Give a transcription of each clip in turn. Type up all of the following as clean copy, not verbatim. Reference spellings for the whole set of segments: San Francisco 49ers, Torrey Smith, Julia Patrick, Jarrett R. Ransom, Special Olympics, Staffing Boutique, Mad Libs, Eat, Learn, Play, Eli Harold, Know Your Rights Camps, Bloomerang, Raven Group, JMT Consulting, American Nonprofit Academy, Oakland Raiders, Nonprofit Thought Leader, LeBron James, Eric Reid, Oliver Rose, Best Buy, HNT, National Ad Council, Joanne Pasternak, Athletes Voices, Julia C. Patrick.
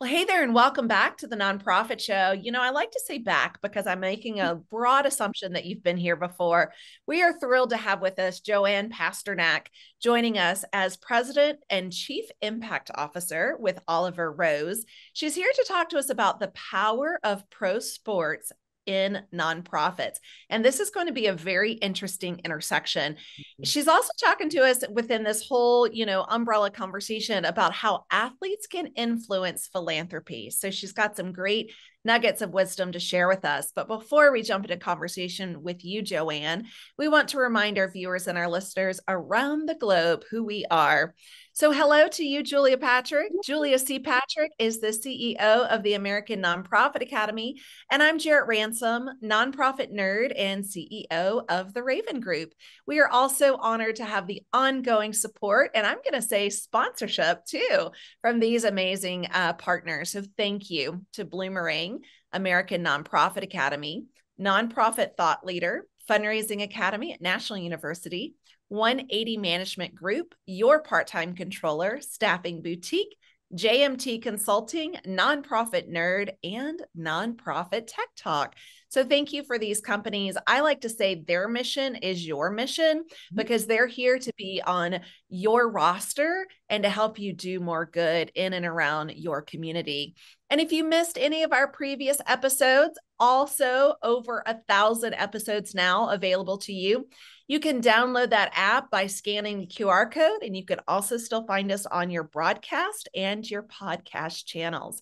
Well, hey there, and welcome back to the Nonprofit Show. You know, I like to say back because I'm making a broad assumption that you've been here before. We are thrilled to have with us Joanne Pasternak, joining us as President and Chief Impact Officer with Oliver Rose. She's here to talk to us about the power of pro sports in nonprofits. And this is going to be a very interesting intersection. She's also talking to us within this whole, umbrella conversation about how athletes can influence philanthropy. So she's got some great nuggets of wisdom to share with us. But before we jump into conversation with you, Joanne, we want to remind our viewers and our listeners around the globe who we are. So hello to you, Julia Patrick. Julia C. Patrick is the CEO of the American Nonprofit Academy, and I'm Jarrett Ransom, Nonprofit Nerd and CEO of the Raven Group. We are also honored to have the ongoing support, and I'm going to say sponsorship too, from these amazing partners. So thank you to Bloomerang, American Nonprofit Academy, Nonprofit Thought Leader, Fundraising Academy at National University, 180 Management Group, Your Part-Time Controller, Staffing Boutique, JMT Consulting, Nonprofit Nerd, and Nonprofit Tech Talk. So thank you for these companies. I like to say their mission is your mission because they're here to be on your roster and to help you do more good in and around your community. And if you missed any of our previous episodes, also over 1,000 episodes now available to you. You can download that app by scanning the QR code, and you can also still find us on your broadcast and your podcast channels.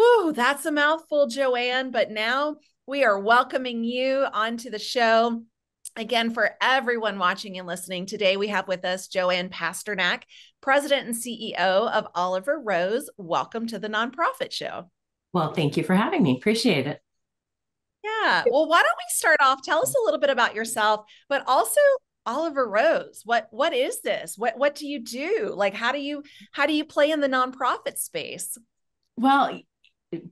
Ooh, that's a mouthful, Joanne, but now we are welcoming you onto the show. Again, for everyone watching and listening, today we have with us Joanne Pasternak, President and CEO of Oliver Rose. Welcome to the Nonprofit Show. Well, thank you for having me. Appreciate it. Yeah. Well, why don't we start off? Tell us a little bit about yourself, but also Oliver Rose. What is this? What do you do? Like, how do you play in the nonprofit space? Well,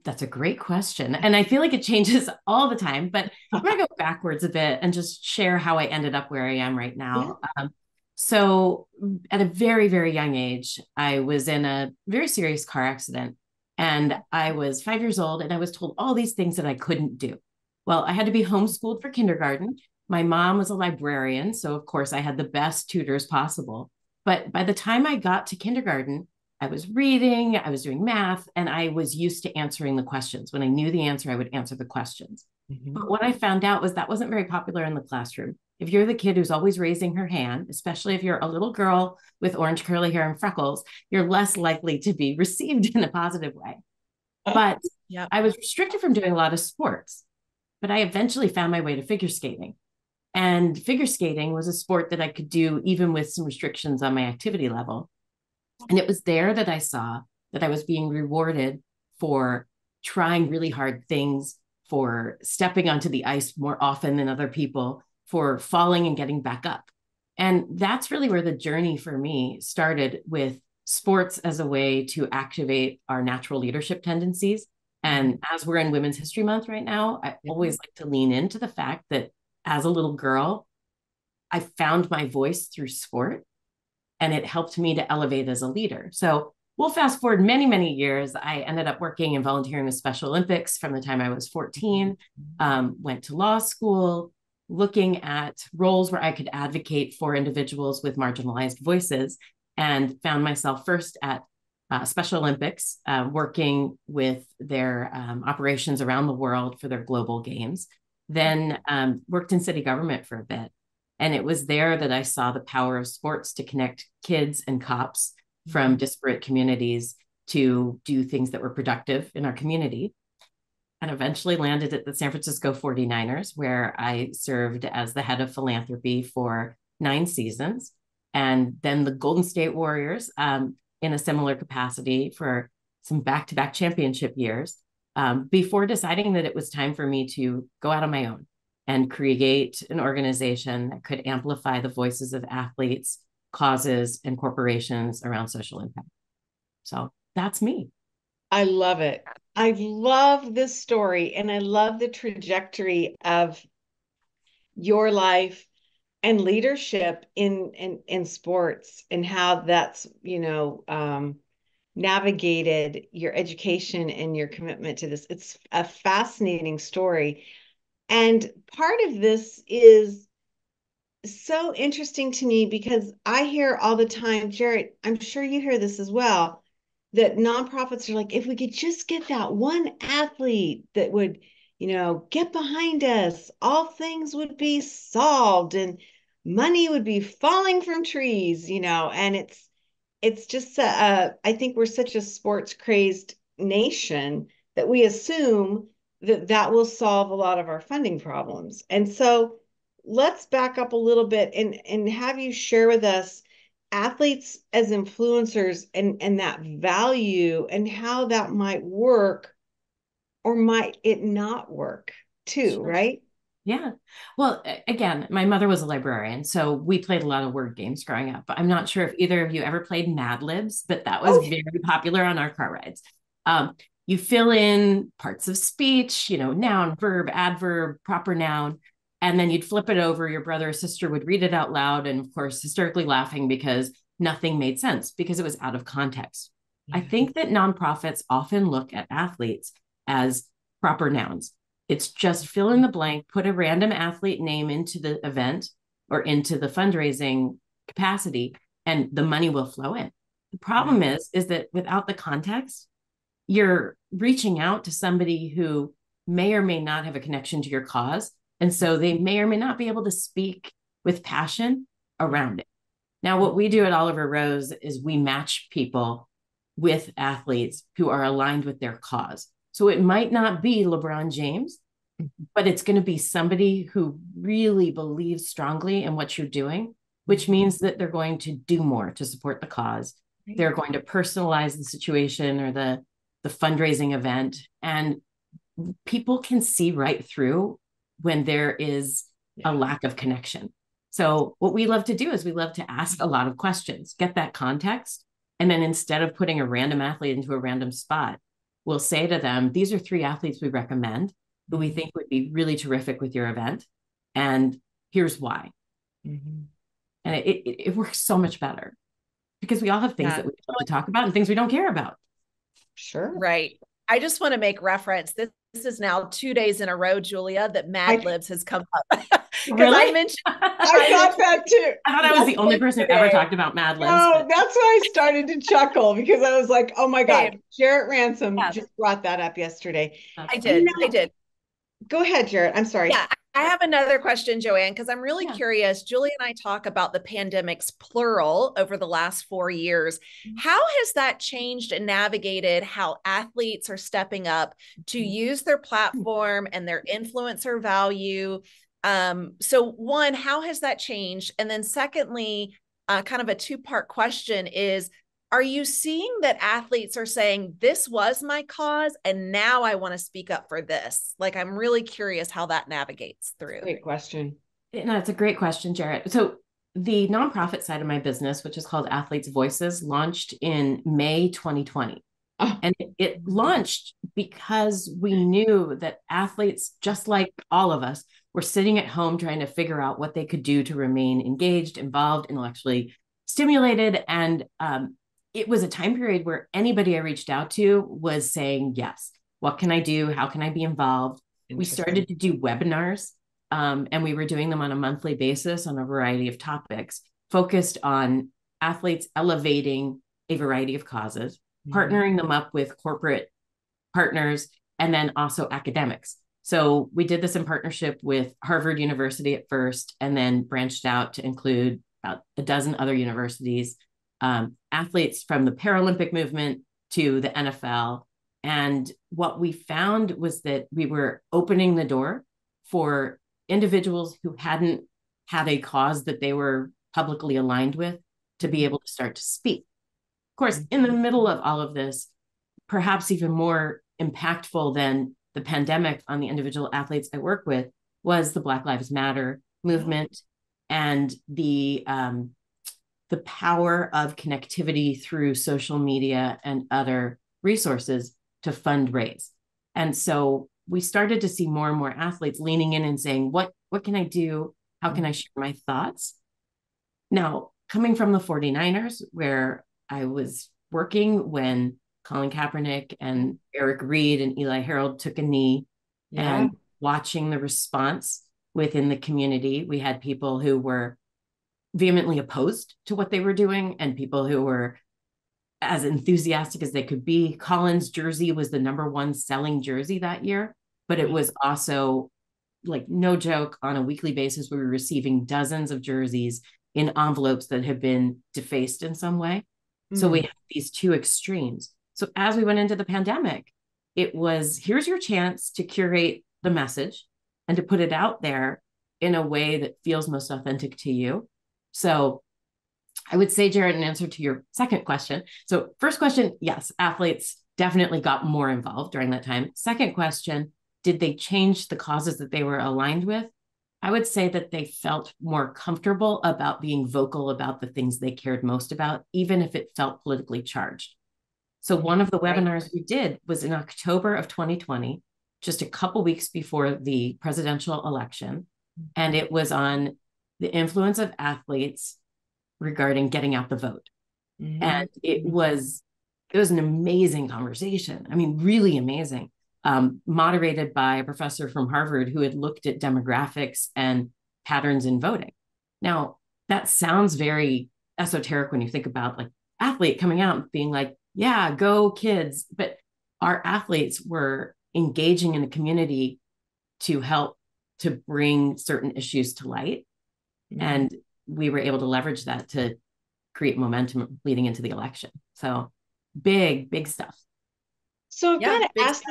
that's a great question. And I feel like it changes all the time, but I'm going to go backwards a bit and just share how I ended up where I am right now. Yeah. So at a very, very young age, I was in a very serious car accident, and I was 5 years old, and I was told all these things that I couldn't do. Well, I had to be homeschooled for kindergarten. My mom was a librarian, so of course I had the best tutors possible. But by the time I got to kindergarten, I was reading, I was doing math, and I was used to answering the questions. When I knew the answer, I would answer the questions. Mm-hmm. But what I found out was that wasn't very popular in the classroom. If you're the kid who's always raising her hand, especially if you're a little girl with orange curly hair and freckles, you're less likely to be received in a positive way. But yep. I was restricted from doing a lot of sports. But I eventually found my way to figure skating. And figure skating was a sport that I could do even with some restrictions on my activity level. And it was there that I saw that I was being rewarded for trying really hard things, for stepping onto the ice more often than other people, for falling and getting back up. And that's really where the journey for me started, with sports as a way to activate our natural leadership tendencies. And as we're in Women's History Month right now, I always like to lean into the fact that as a little girl, I found my voice through sport, and it helped me to elevate as a leader. So we'll fast forward many, many years. I ended up working and volunteering with Special Olympics from the time I was 14, went to law school, looking at roles where I could advocate for individuals with marginalized voices, and found myself first at Special Olympics, working with their operations around the world for their global games, then worked in city government for a bit. And it was there that I saw the power of sports to connect kids and cops from disparate communities to do things that were productive in our community. And eventually landed at the San Francisco 49ers, where I served as the head of philanthropy for 9 seasons. And then the Golden State Warriors, in a similar capacity for some back-to-back championship years, before deciding that it was time for me to go out on my own and create an organization that could amplify the voices of athletes, causes, and corporations around social impact. So that's me. I love it. I love this story, and I love the trajectory of your life and leadership in sports, and how that's navigated your education and your commitment to this. It's a fascinating story. And part of this is so interesting to me because I hear all the time, Jarrett, I'm sure you hear this as well, that nonprofits are like, if we could just get that one athlete that would, you know, get behind us, all things would be solved and money would be falling from trees, you know. And it's just, I think we're such a sports-crazed nation that we assume that that will solve a lot of our funding problems. And so let's back up a little bit and have you share with us athletes as influencers and that value and how that might work or might it not work too, sure. Right? Yeah. Well, again, my mother was a librarian, so we played a lot of word games growing up. I'm not sure if either of you ever played Mad Libs, but that was very popular on our car rides. You fill in parts of speech, you know, noun, verb, adverb, proper noun, and then you'd flip it over. Your brother or sister would read it out loud and, of course, hysterically laughing because nothing made sense because it was out of context. Yeah. I think that nonprofits often look at athletes as proper nouns. It's just fill in the blank, put a random athlete name into the event or into the fundraising capacity, and the money will flow in. The problem is that without the context, you're reaching out to somebody who may or may not have a connection to your cause. And so they may or may not be able to speak with passion around it. Now, what we do at Oliver Rose is we match people with athletes who are aligned with their cause. So it might not be LeBron James, but it's going to be somebody who really believes strongly in what you're doing, which means that they're going to do more to support the cause. They're going to personalize the situation or the fundraising event. And people can see right through when there is a lack of connection. So what we love to do is we love to ask a lot of questions, get that context. And then instead of putting a random athlete into a random spot, we'll say to them, these are 3 athletes we recommend who we think would be really terrific with your event. And here's why. Mm-hmm. And it works so much better because we all have things that we don't want to talk about and things we don't care about. Sure. Right. I just want to make reference. This is now 2 days in a row, Julia, that Mad Libs has come up. Really? I thought that too. I thought I was the only person who ever talked about Mad Libs. Oh, that's why I started to chuckle because I was like, oh my God, Jarrett Ransom just brought that up yesterday. I did. Go ahead, Jarrett. I'm sorry. Yeah, I have another question, Joanne, because I'm really curious. Julia and I talk about the pandemics plural over the last 4 years. How has that changed and navigated how athletes are stepping up to use their platform and their influencer value? So one, how has that changed? And then secondly, kind of a 2-part question is, are you seeing that athletes are saying, this was my cause and now I want to speak up for this? Like, I'm really curious how that navigates through. Great question. No, it's a great question, Jarrett. So the nonprofit side of my business, which is called Athletes Voices, launched in May 2020. Oh. And it launched because we knew that athletes, just like all of us, were sitting at home trying to figure out what they could do to remain engaged, involved, intellectually stimulated. And it was a time period where anybody I reached out to was saying, yes, what can I do? How can I be involved? We started to do webinars and we were doing them on a monthly basis on a variety of topics focused on athletes elevating a variety of causes, partnering them up with corporate partners, and then also academics. So we did this in partnership with Harvard University at first, and then branched out to include about 12 other universities, athletes from the Paralympic movement to the NFL. And what we found was that we were opening the door for individuals who hadn't had a cause that they were publicly aligned with to be able to start to speak. Of course, in the middle of all of this, perhaps even more impactful than the pandemic on the individual athletes I work with was the Black Lives Matter movement and the power of connectivity through social media and other resources to fundraise. And so we started to see more and more athletes leaning in and saying, what can I do? How can I share my thoughts? Now, coming from the 49ers, where I was working when Colin Kaepernick and Eric Reid and Eli Harold took a knee, yeah, and watching the response within the community. We had people who were vehemently opposed to what they were doing and people who were as enthusiastic as they could be. Colin's jersey was the #1 selling jersey that year, but it was also, like, no joke, on a weekly basis, we were receiving dozens of jerseys in envelopes that had been defaced in some way. Mm-hmm. So we had these two extremes. So as we went into the pandemic, it was, here's your chance to curate the message and to put it out there in a way that feels most authentic to you. So I would say, Jarrett, in answer to your second question. So first question, yes, athletes definitely got more involved during that time. Second question, did they change the causes that they were aligned with? I would say that they felt more comfortable about being vocal about the things they cared most about, even if it felt politically charged. So one of the webinars we did was in October of 2020, just a couple weeks before the presidential election. And it was on the influence of athletes regarding getting out the vote. Mm-hmm. And it was an amazing conversation. I mean, really amazing. Moderated by a professor from Harvard who had looked at demographics and patterns in voting. Now, that sounds very esoteric when you think about, like, athlete coming out and being like, yeah, go kids. But our athletes were engaging in a community to help to bring certain issues to light. Mm-hmm. And we were able to leverage that to create momentum leading into the election. So big, big stuff. So I've got to ask,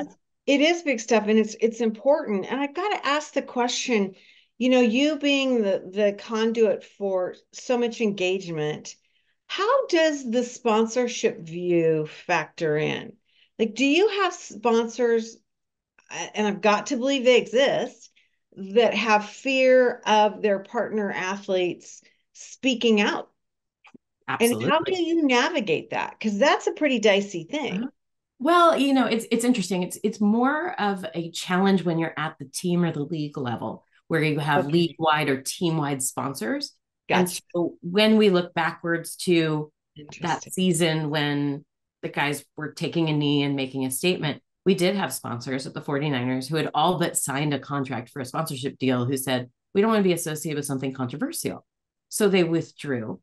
it is big stuff, and it's important. And I've got to ask the question, you know, you being the conduit for so much engagement, how does the sponsorship view factor in? Like, do you have sponsors, and I've got to believe they exist, that have fear of their partner athletes speaking out? Absolutely. And how do you navigate that? Because that's a pretty dicey thing. Uh-huh. Well, you know, it's interesting. It's more of a challenge when you're at the team or the league level, where you have league-wide or team-wide sponsors. Gotcha. And so when we look backwards to that season when the guys were taking a knee and making a statement, we did have sponsors at the 49ers who had all but signed a contract for a sponsorship deal who said, we don't want to be associated with something controversial. So they withdrew.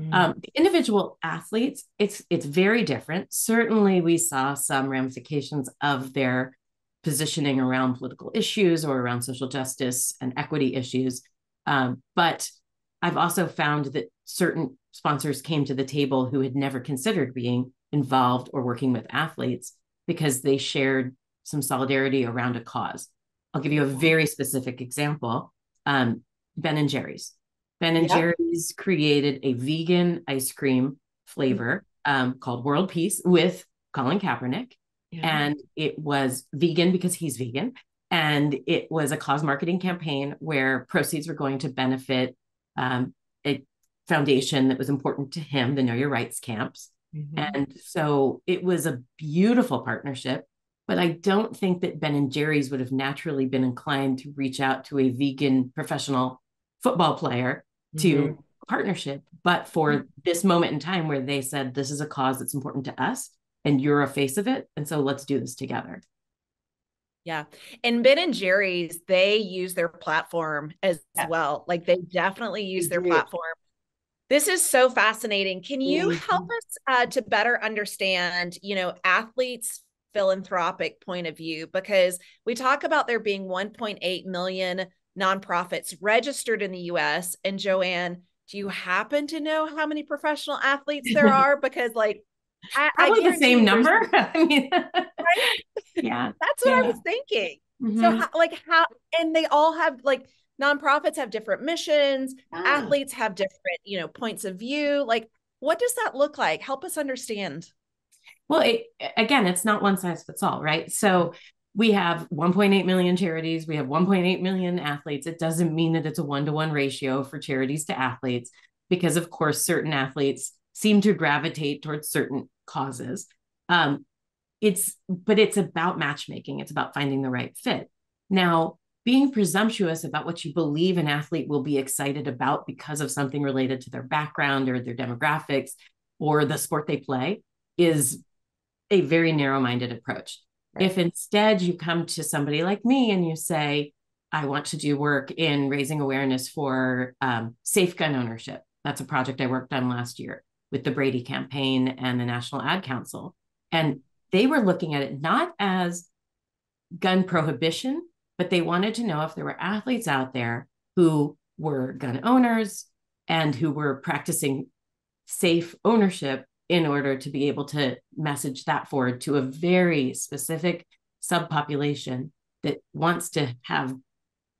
The individual athletes, it's very different. Certainly we saw some ramifications of their positioning around political issues or around social justice and equity issues. But I've also found that certain sponsors came to the table who had never considered being involved or working with athletes because they shared some solidarity around a cause. I'll give you a very specific example. Ben & Jerry's. Ben & Jerry's created a vegan ice cream flavor called World Peace with Colin Kaepernick. Yeah. And it was vegan because he's vegan. And it was a cause marketing campaign where proceeds were going to benefit a foundation that was important to him, the Know Your Rights Camps. Mm-hmm. And so it was a beautiful partnership, but I don't think that Ben & Jerry's would have naturally been inclined to reach out to a vegan professional football player to partnership, but for this moment in time where they said, this is a cause that's important to us and you're a face of it. And so let's do this together. Yeah. And Ben & Jerry's, they use their platform as well. Like, they definitely use their platform. This is so fascinating. Can you help us to better understand, you know, athletes' philanthropic point of view? Because we talk about there being 1.8 million nonprofits registered in the U.S. And Joanne, do you happen to know how many professional athletes there are? Because, like, probably the same number. I mean, right? Yeah, that's what I was thinking. Mm-hmm. So, how? And they all have, like, nonprofits have different missions. Ah. Athletes have different, you know, points of view. Like, what does that look like? Help us understand. Well, it's not one size fits all, right? So we have 1.8 million charities. We have 1.8 million athletes. It doesn't mean that it's a one-to-one ratio for charities to athletes, because of course, certain athletes seem to gravitate towards certain causes. But it's about matchmaking. It's about finding the right fit. Now, being presumptuous about what you believe an athlete will be excited about because of something related to their background or their demographics or the sport they play is a very narrow-minded approach. Right. If instead you come to somebody like me and you say, I want to do work in raising awareness for safe gun ownership. That's a project I worked on last year with the Brady Campaign and the National Ad Council. And they were looking at it not as gun prohibition, but they wanted to know if there were athletes out there who were gun owners and who were practicing safe ownership in order to be able to message that forward to a very specific subpopulation that wants to have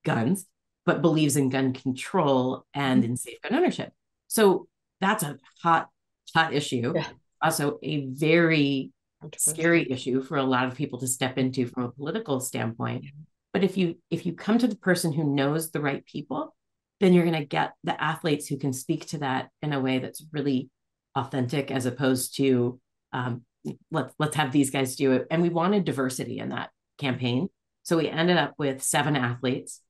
guns, but believes in gun control and in safe gun ownership. So that's a hot, hot issue. Yeah. Also a very scary issue for a lot of people to step into from a political standpoint. Yeah. But if you come to the person who knows the right people, then you're going to get the athletes who can speak to that in a way that's really authentic, as opposed to let's have these guys do it. And we wanted diversity in that campaign. So we ended up with 7 athletes,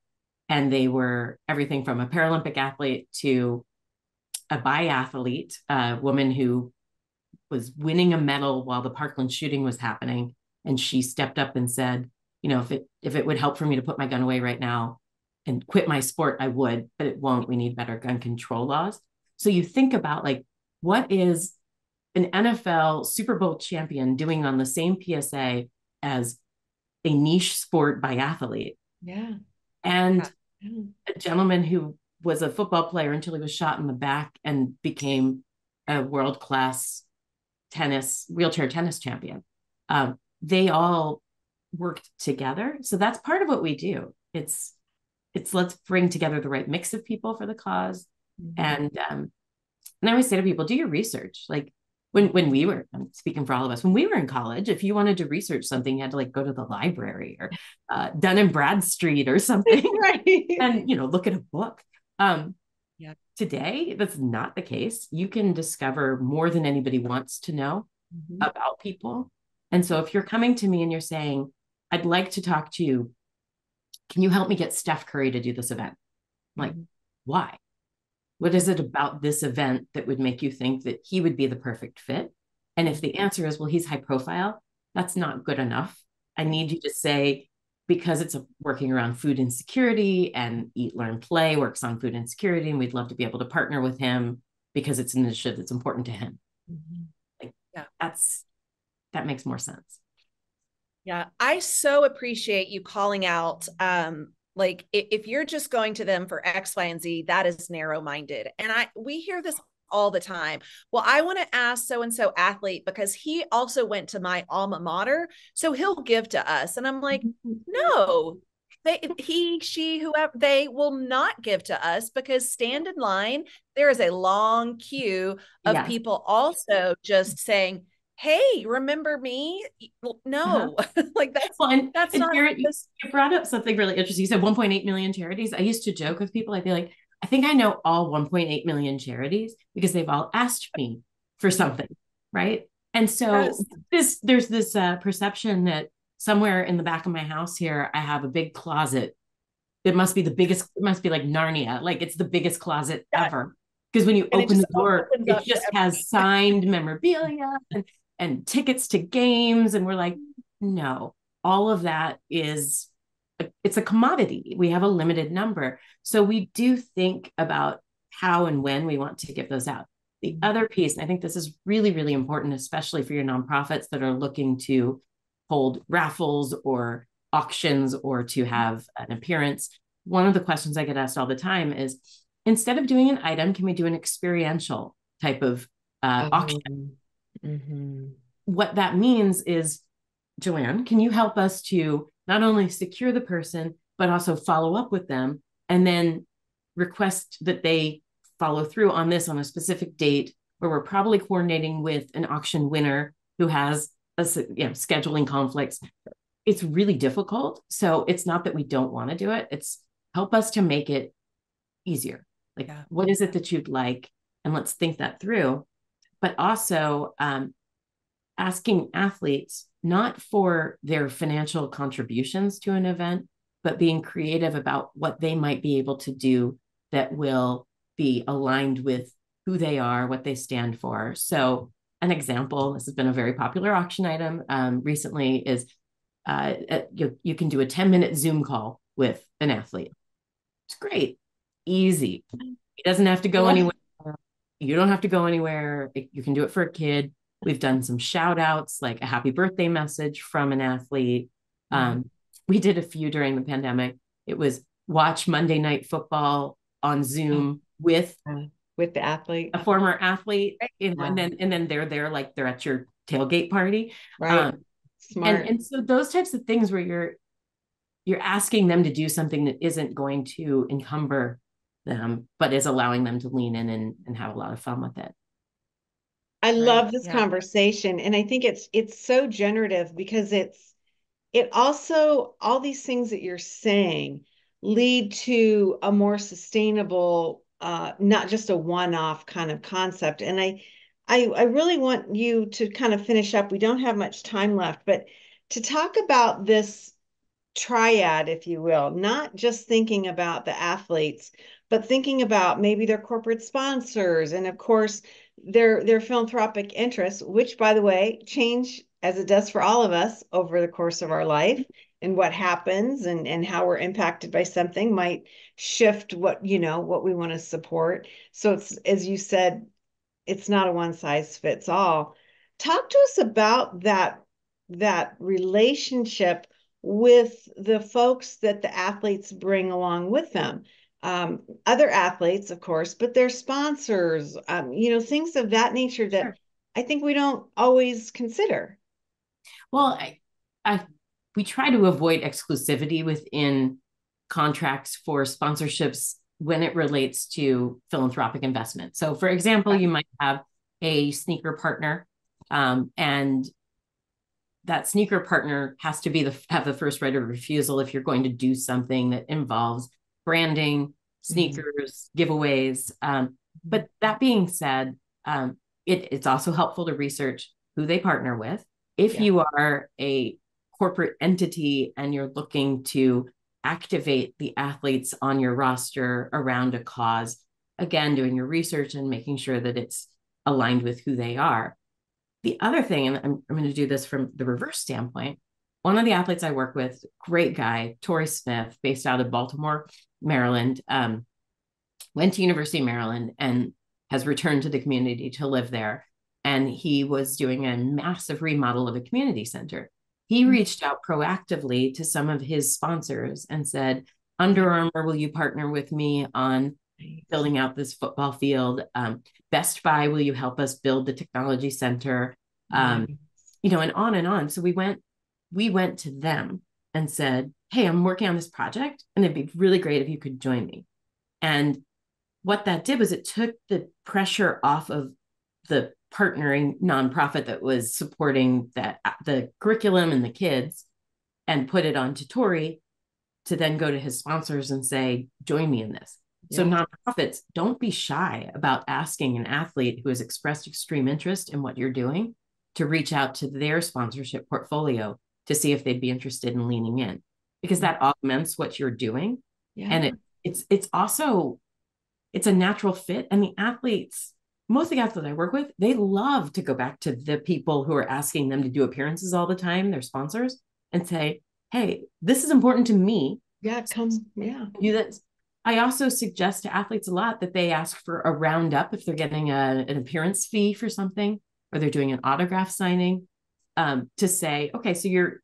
and they were everything from a Paralympic athlete to a biathlete, a woman who was winning a medal while the Parkland shooting was happening. And she stepped up and said, you know, if it would help for me to put my gun away right now and quit my sport, I would, but it won't. We need better gun control laws. So you think about, like, what is an NFL Super Bowl champion doing on the same PSA as a niche sport biathlete? Yeah. And a gentleman who was a football player until he was shot in the back and became a world-class wheelchair tennis champion. They all worked together. So that's part of what we do. It's let's bring together the right mix of people for the cause. Mm-hmm. And I always say to people, do your research. Like when we were, I'm speaking for all of us, when we were in college, if you wanted to research something, you had to like go to the library or Dun & Bradstreet or something, right? And, you know, look at a book. Yeah. Today, that's not the case. You can discover more than anybody wants to know mm-hmm. about people. And so if you're coming to me and you're saying, I'd like to talk to you, can you help me get Steph Curry to do this event? I'm like, mm-hmm. why? What is it about this event that would make you think that he would be the perfect fit? And if the answer is, well, he's high profile, that's not good enough. I need you to say, because it's working around food insecurity, and Eat, Learn, Play works on food insecurity, and we'd love to be able to partner with him because it's an initiative that's important to him. Mm-hmm. Like, yeah. That makes more sense. Yeah. I so appreciate you calling out, like if you're just going to them for X, Y, and Z, that is narrow-minded. And we hear this all the time. Well, I want to ask so-and-so athlete because he also went to my alma mater, so he'll give to us. And I'm like, no, they will not give to us because stand in line. There is a long queue of yeah. people also just saying, hey, remember me? No, uh-huh. like that's, well, and, that's and not. Jarrett, you brought up something really interesting. You said 1.8 million charities. I used to joke with people. I'd be like, I think I know all 1.8 million charities because they've all asked me for something. Right. And so yes. there's this perception that somewhere in the back of my house here, I have a big closet. It must be the biggest, it must be like Narnia. Like it's the biggest closet yeah. ever. Because when you open the door, it just has signed memorabilia and tickets to games. And we're like, no, all of that is, it's a commodity. We have a limited number. So we do think about how and when we want to give those out. The other piece, and I think this is really, really important, especially for your nonprofits that are looking to hold raffles or auctions or to have an appearance. One of the questions I get asked all the time is, instead of doing an item, can we do an experiential type of auction? Mm-hmm. What that means is, Joanne, can you help us to not only secure the person, but also follow up with them and then request that they follow through on this on a specific date where we're probably coordinating with an auction winner who has scheduling conflicts. It's really difficult. So it's not that we don't want to do it. It's help us to make it easier. Like, yeah. what is it that you'd like? And let's think that through. But also asking athletes not for their financial contributions to an event, but being creative about what they might be able to do that will be aligned with who they are, what they stand for. So an example, this has been a very popular auction item recently, is you can do a 10-minute Zoom call with an athlete. It's great, easy. He doesn't have to go anywhere. You don't have to go anywhere. You can do it for a kid. We've done some shout outs, like a happy birthday message from an athlete. We did a few during the pandemic. It was watch Monday Night Football on Zoom with the athlete, a former athlete. And then they're there, like they're at your tailgate party. Right. Smart. And so those types of things where you're asking them to do something that isn't going to encumber them, but is allowing them to lean in and have a lot of fun with it. I love this conversation. And I think it's so generative because it also, all these things that you're saying lead to a more sustainable, not just a one-off kind of concept. And I really want you to kind of finish up. We don't have much time left, but to talk about this triad, if you will, not just thinking about the athletes, but thinking about maybe their corporate sponsors and, of course, their philanthropic interests, which, by the way, change as it does for all of us over the course of our life, and what happens and how we're impacted by something might shift what we want to support. So it's, as you said, it's not a one size fits all. Talk to us about that relationship with the folks that the athletes bring along with them. Other athletes, of course, but their sponsors, things of that nature that I think we don't always consider. Well, we try to avoid exclusivity within contracts for sponsorships when it relates to philanthropic investment. So, for example, you might have a sneaker partner, and that sneaker partner has to be have the first right of refusal if you're going to do something that involves branding, sneakers, giveaways. But that being said, it's also helpful to research who they partner with. If you are a corporate entity and you're looking to activate the athletes on your roster around a cause, again, doing your research and making sure that it's aligned with who they are. The other thing, and I'm going to do this from the reverse standpoint, one of the athletes I work with, great guy, Torrey Smith, based out of Baltimore, Maryland, went to University of Maryland and has returned to the community to live there. And he was doing a massive remodel of a community center. He reached out proactively to some of his sponsors and said, Under Armour, will you partner with me on building out this football field? Best Buy, will you help us build the technology center? And on and on. So we went to them and said, hey, I'm working on this project and it'd be really great if you could join me. And what that did was it took the pressure off of the partnering nonprofit that was supporting the curriculum and the kids and put it onto Torrey to then go to his sponsors and say, join me in this. Yeah. So nonprofits, don't be shy about asking an athlete who has expressed extreme interest in what you're doing to reach out to their sponsorship portfolio to see if they'd be interested in leaning in, because that augments what you're doing. Yeah. And it's also a natural fit. And the athletes, most of the athletes I work with, they love to go back to the people who are asking them to do appearances all the time, their sponsors, and say, hey, this is important to me. Yeah, it comes. Yeah. I also suggest to athletes a lot that they ask for a roundup if they're getting an appearance fee for something, or they're doing an autograph signing. To say, okay, so you're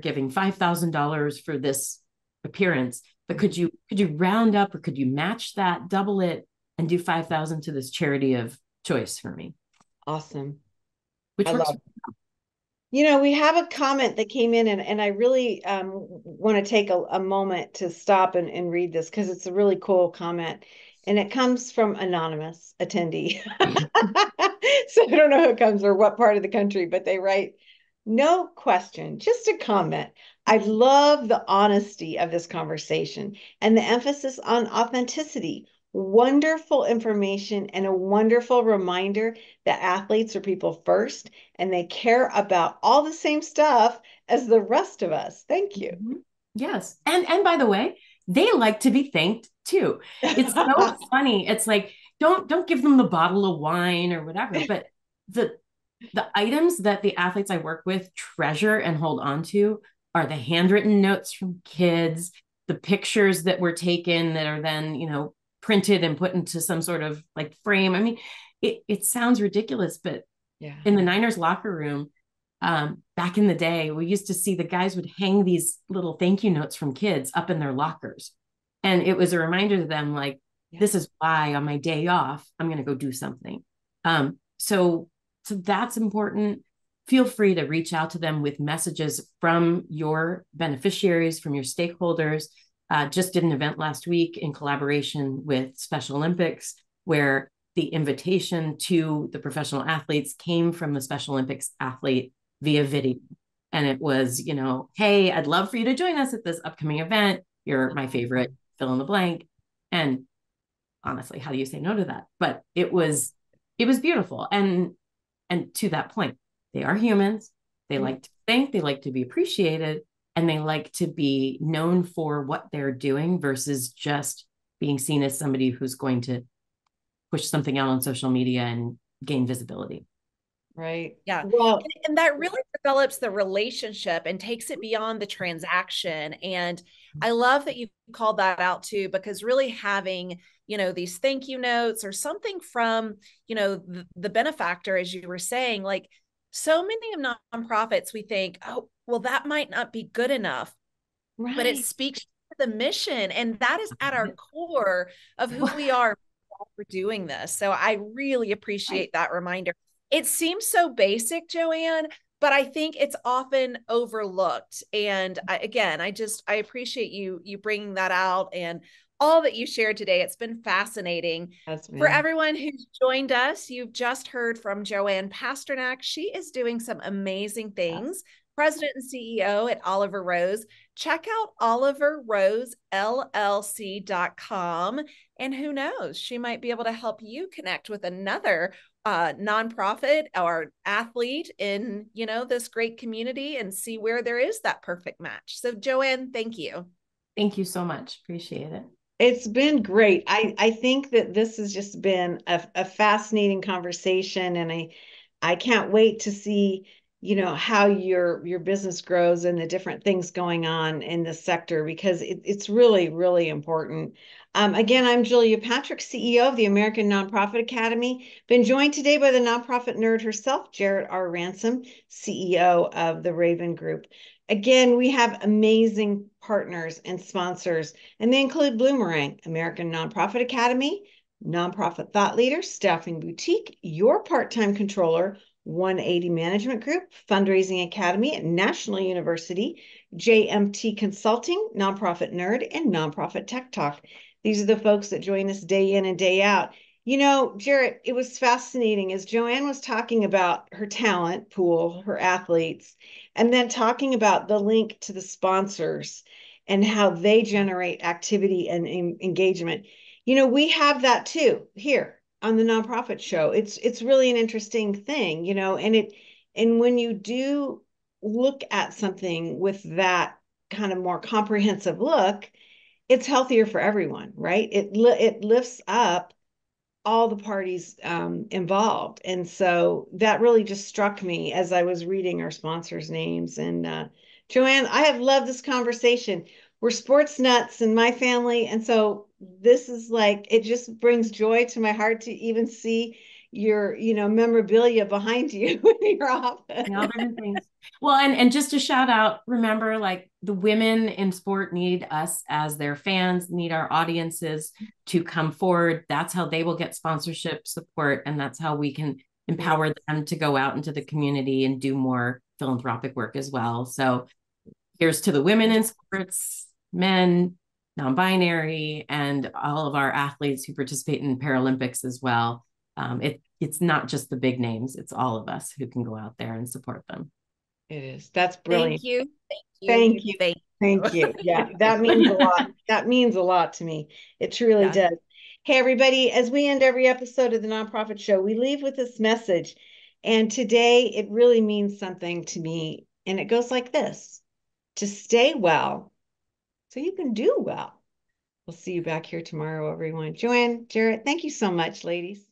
giving $5,000 for this appearance, but could you round up, or could you match that, double it, and do $5,000 to this charity of choice for me? Awesome. Which I love. We have a comment that came in, and I really want to take a moment to stop and read this because it's a really cool comment. And it comes from anonymous attendee. So I don't know who it comes or what part of the country, but they write, no question, just a comment. I love the honesty of this conversation and the emphasis on authenticity. Wonderful information and a wonderful reminder that athletes are people first, and they care about all the same stuff as the rest of us. Thank you. Mm-hmm. Yes. And by the way, they like to be thanked too. It's so funny. It's like, don't give them the bottle of wine or whatever, but the The items that the athletes I work with treasure and hold on to are the handwritten notes from kids, the pictures that were taken that are then, you know, printed and put into some sort of like frame. I mean, it sounds ridiculous, but yeah, in the Niners locker room, back in the day, we used to see the guys would hang these little thank you notes from kids up in their lockers. And it was a reminder to them, like, yeah, this is why on my day off, I'm going to go do something. So that's important. Feel free to reach out to them with messages from your beneficiaries, from your stakeholders. Just did an event last week in collaboration with Special Olympics, where the invitation to the professional athletes came from the Special Olympics athlete via video. And it was, you know, hey, I'd love for you to join us at this upcoming event. You're my favorite, fill in the blank. And honestly, how do you say no to that? But it was beautiful. And to that point, they are humans. They like to think, they like to be appreciated, and they like to be known for what they're doing versus just being seen as somebody who's going to push something out on social media and gain visibility. Right. Yeah. Well, and that really develops the relationship and takes it beyond the transaction. And I love that you called that out too, because really having, you know, these thank you notes or something from, you know, the benefactor, as you were saying, like so many of nonprofits, we think, oh, well, that might not be good enough, right, but it speaks to the mission. And that is at our core of who we are for doing this. So I really appreciate that reminder. It seems so basic, Joanne, but I think it's often overlooked. And I appreciate you bringing that out and all that you shared today. It's been fascinating. For everyone who's joined us, you've just heard from Joanne Pasternak. She is doing some amazing things. President and CEO at Oliver Rose. Check out oliverrosellc.com. And who knows, she might be able to help you connect with another nonprofit or athlete in, you know, this great community and see where there is that perfect match. So Joanne, thank you. Thank you so much. Appreciate it. It's been great. I think that this has just been a fascinating conversation, and I can't wait to see, you know, how your business grows and the different things going on in this sector, because it's really, really important. Again, I'm Julia Patrick, CEO of the American Nonprofit Academy. Been joined today by the nonprofit nerd herself, Jarrett R. Ransom, CEO of the Raven Group. Again, we have amazing partners and sponsors, and they include Bloomerang, American Nonprofit Academy, Nonprofit Thought Leader, Staffing Boutique, Your Part-Time Controller, 180 Management Group, Fundraising Academy at National University, JMT Consulting, Nonprofit Nerd, and Nonprofit Tech Talk. These are the folks that join us day in and day out. You know, Jarrett, it was fascinating as Joanne was talking about her talent pool, her athletes, and then talking about the link to the sponsors and how they generate activity and engagement. You know, we have that too here on the Nonprofit Show. It's really an interesting thing, you know, and when you do look at something with that kind of more comprehensive look, it's healthier for everyone, right? It lifts up all the parties involved. And so that really just struck me as I was reading our sponsors' names. And Joanne, I have loved this conversation. We're sports nuts in my family. And so this is like, it just brings joy to my heart to even see your, you know, memorabilia behind you in your office. And all different things. Well, and just a shout out, remember, like, the women in sport need us as their fans, need our audiences to come forward. That's how they will get sponsorship support. And that's how we can empower them to go out into the community and do more philanthropic work as well. So here's to the women in sports, men, non-binary, and all of our athletes who participate in Paralympics as well. It's not just the big names, it's all of us who can go out there and support them. It is. That's brilliant. Thank you. Thank you. Thank you. Yeah, that means a lot. That means a lot to me. It truly does. Hey, everybody, as we end every episode of the Nonprofit Show, we leave with this message. And today it really means something to me. And it goes like this: to stay well so you can do well. We'll see you back here tomorrow, everyone. Joanne, Jarrett, thank you so much, ladies.